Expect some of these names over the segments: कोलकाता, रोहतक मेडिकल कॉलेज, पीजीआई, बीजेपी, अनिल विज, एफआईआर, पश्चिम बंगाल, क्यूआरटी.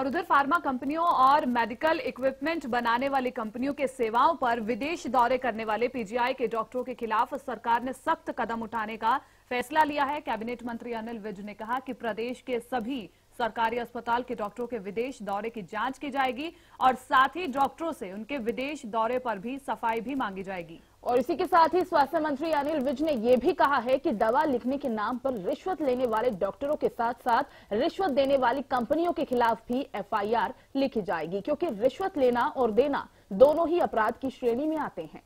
और उधर फार्मा कंपनियों और मेडिकल इक्विपमेंट बनाने वाली कंपनियों के सेवाओं पर विदेश दौरे करने वाले पीजीआई के डॉक्टरों के खिलाफ सरकार ने सख्त कदम उठाने का फैसला लिया है। कैबिनेट मंत्री अनिल विज ने कहा कि प्रदेश के सभी सरकारी अस्पताल के डॉक्टरों के विदेश दौरे की जांच की जाएगी और साथ ही डॉक्टरों से उनके विदेश दौरे पर भी सफाई भी मांगी जाएगी। और इसी के साथ ही स्वास्थ्य मंत्री अनिल विज ने ये भी कहा है कि दवा लिखने के नाम पर रिश्वत लेने वाले डॉक्टरों के साथ साथ रिश्वत देने वाली कंपनियों के खिलाफ भी एफआईआर लिखी जाएगी, क्योंकि रिश्वत लेना और देना दोनों ही अपराध की श्रेणी में आते हैं।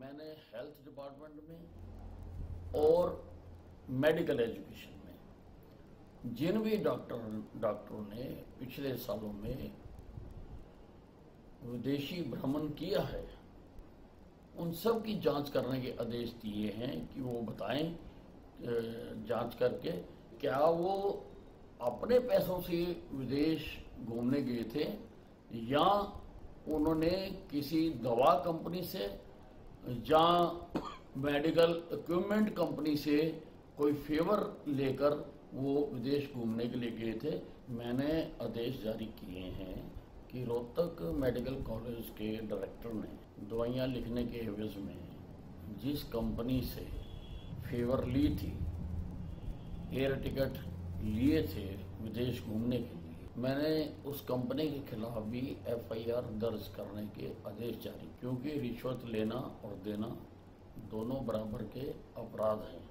मैंने हेल्थ डिपार्टमेंट में और मेडिकल एजुकेशन में जिन भी डॉक्टरों ने पिछले सालों में विदेशी भ्रमण किया है, उन सब की जांच करने के आदेश दिए हैं कि वो बताएं जांच करके क्या वो अपने पैसों से विदेश घूमने गए थे या उन्होंने किसी दवा कंपनी से या मेडिकल इक्विपमेंट कंपनी से कोई फेवर लेकर वो विदेश घूमने के लिए गए थे। मैंने आदेश जारी किए हैं कि रोहतक मेडिकल कॉलेज के डायरेक्टर ने दवाइयाँ लिखने के एवज में जिस कंपनी से फेवर ली थी, एयर टिकट लिए थे विदेश घूमने के लिए, मैंने उस कंपनी के खिलाफ भी एफआईआर दर्ज करने के आदेश जारी, क्योंकि रिश्वत लेना और देना दोनों बराबर के अपराध हैं।